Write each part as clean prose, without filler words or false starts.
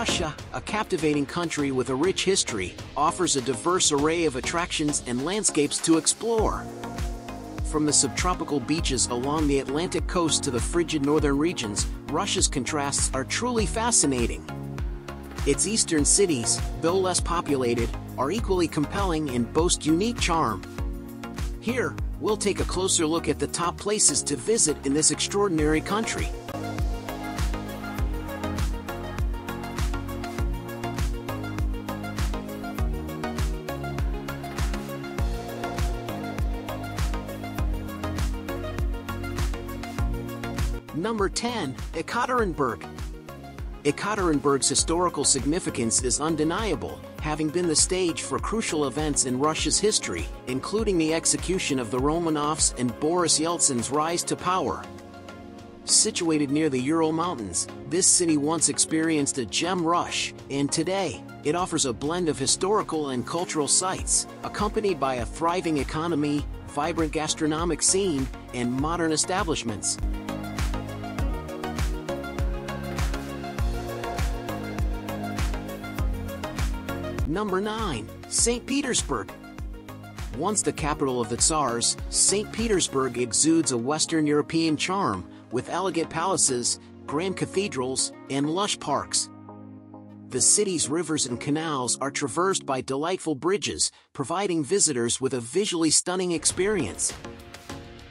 Russia, a captivating country with a rich history, offers a diverse array of attractions and landscapes to explore. From the subtropical beaches along the Atlantic coast to the frigid northern regions, Russia's contrasts are truly fascinating. Its eastern cities, though less populated, are equally compelling and boast unique charm. Here, we'll take a closer look at the top places to visit in this extraordinary country. Number 10. Ekaterinburg. Ekaterinburg's historical significance is undeniable, having been the stage for crucial events in Russia's history, including the execution of the Romanovs and Boris Yeltsin's rise to power. Situated near the Ural Mountains, this city once experienced a gem rush, and today, it offers a blend of historical and cultural sites, accompanied by a thriving economy, vibrant gastronomic scene, and modern establishments. Number 9. St. Petersburg. Once the capital of the Tsars, St. Petersburg exudes a Western European charm, with elegant palaces, grand cathedrals, and lush parks. The city's rivers and canals are traversed by delightful bridges, providing visitors with a visually stunning experience.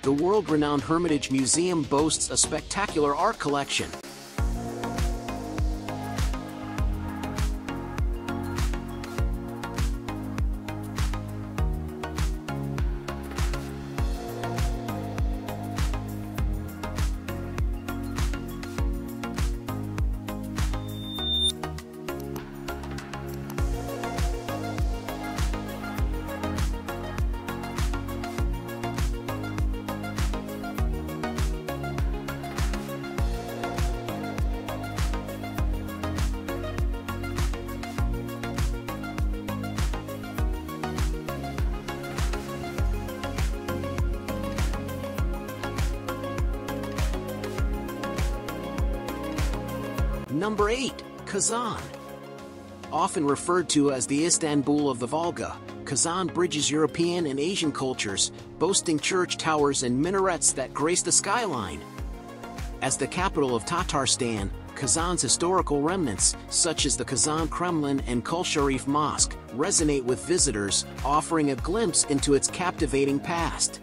The world-renowned Hermitage Museum boasts a spectacular art collection. Number 8. Kazan. Often referred to as the Istanbul of the Volga, Kazan bridges European and Asian cultures, boasting church towers and minarets that grace the skyline. As the capital of Tatarstan, Kazan's historical remnants, such as the Kazan Kremlin and Kul Sharif Mosque, resonate with visitors, offering a glimpse into its captivating past.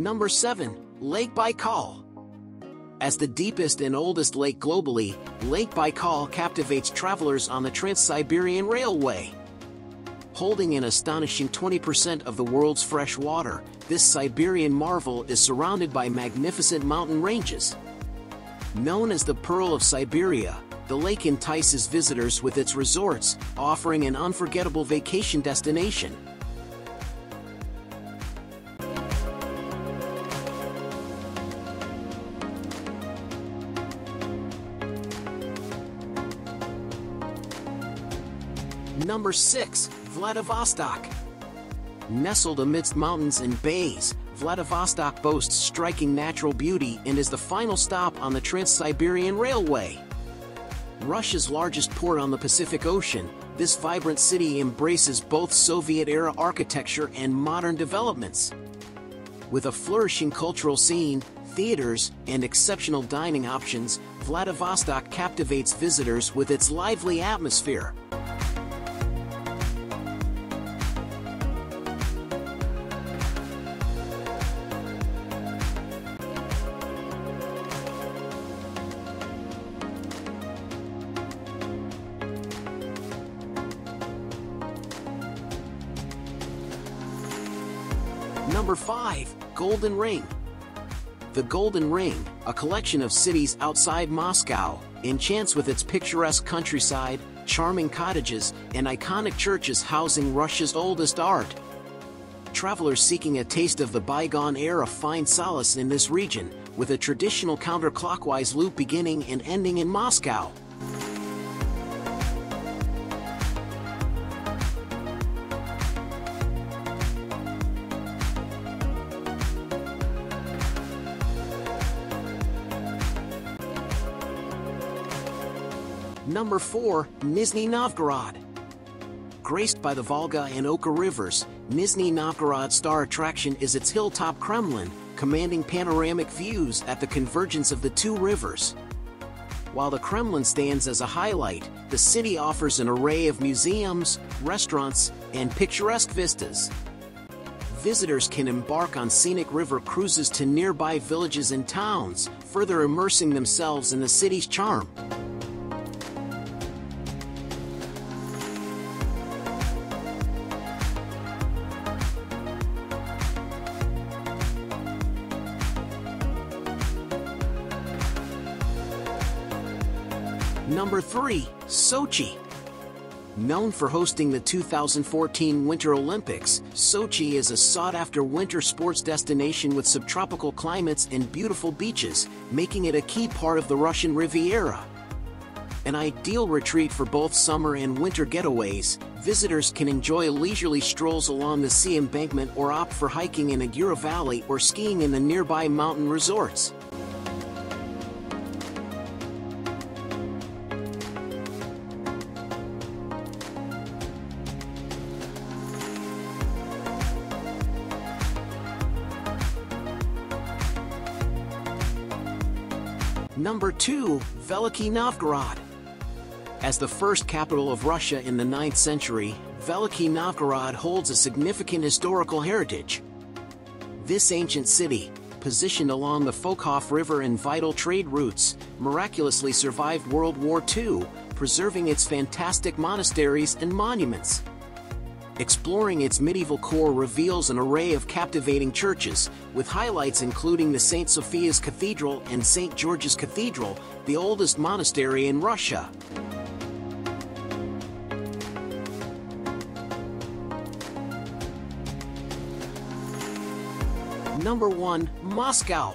Number 7. Lake Baikal. As the deepest and oldest lake globally, Lake Baikal captivates travelers on the Trans-Siberian Railway. Holding an astonishing 20% of the world's fresh water, this Siberian marvel is surrounded by magnificent mountain ranges. Known as the Pearl of Siberia, the lake entices visitors with its resorts, offering an unforgettable vacation destination. Number 6. Vladivostok. Nestled amidst mountains and bays, Vladivostok boasts striking natural beauty and is the final stop on the Trans-Siberian Railway. Russia's largest port on the Pacific Ocean, this vibrant city embraces both Soviet-era architecture and modern developments. With a flourishing cultural scene, theaters, and exceptional dining options, Vladivostok captivates visitors with its lively atmosphere. Number 5. Golden Ring. The Golden Ring, a collection of cities outside Moscow, enchants with its picturesque countryside, charming cottages, and iconic churches housing Russia's oldest art. Travelers seeking a taste of the bygone era find solace in this region, with a traditional counterclockwise loop beginning and ending in Moscow. Number 4. Nizhny Novgorod. Graced by the Volga and Oka rivers, Nizhny Novgorod's star attraction is its hilltop Kremlin, commanding panoramic views at the convergence of the two rivers. While the Kremlin stands as a highlight, the city offers an array of museums, restaurants, and picturesque vistas. Visitors can embark on scenic river cruises to nearby villages and towns, further immersing themselves in the city's charm. Number 3. Sochi. Known for hosting the 2014 Winter Olympics, Sochi is a sought-after winter sports destination with subtropical climates and beautiful beaches, making it a key part of the Russian Riviera. An ideal retreat for both summer and winter getaways, visitors can enjoy leisurely strolls along the sea embankment or opt for hiking in Agura Valley or skiing in the nearby mountain resorts. Number 2. Veliky Novgorod. As the first capital of Russia in the 9th century, Veliky Novgorod holds a significant historical heritage. This ancient city, positioned along the Volkhov River and vital trade routes, miraculously survived World War II, preserving its fantastic monasteries and monuments. Exploring its medieval core reveals an array of captivating churches, with highlights including the St. Sophia's Cathedral and St. George's Cathedral, the oldest monastery in Russia. Number 1. Moscow.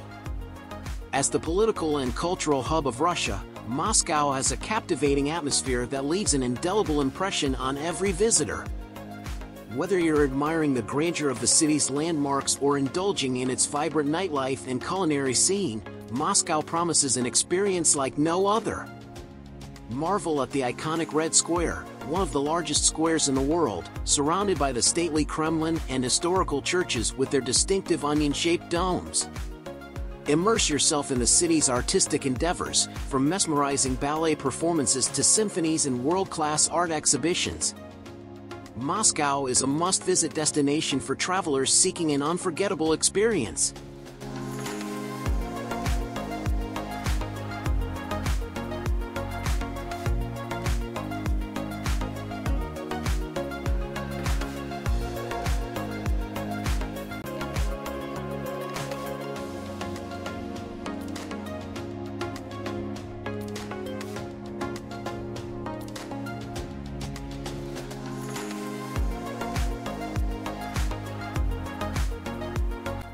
As the political and cultural hub of Russia, Moscow has a captivating atmosphere that leaves an indelible impression on every visitor. Whether you're admiring the grandeur of the city's landmarks or indulging in its vibrant nightlife and culinary scene, Moscow promises an experience like no other. Marvel at the iconic Red Square, one of the largest squares in the world, surrounded by the stately Kremlin and historical churches with their distinctive onion-shaped domes. Immerse yourself in the city's artistic endeavors, from mesmerizing ballet performances to symphonies and world-class art exhibitions. Moscow is a must-visit destination for travelers seeking an unforgettable experience.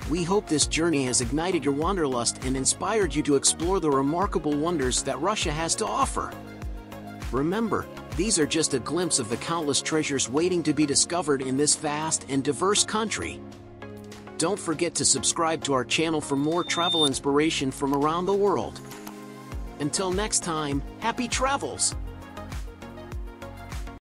We hope this journey has ignited your wanderlust and inspired you to explore the remarkable wonders that Russia has to offer. Remember, these are just a glimpse of the countless treasures waiting to be discovered in this vast and diverse country. Don't forget to subscribe to our channel for more travel inspiration from around the world. Until next time, happy travels!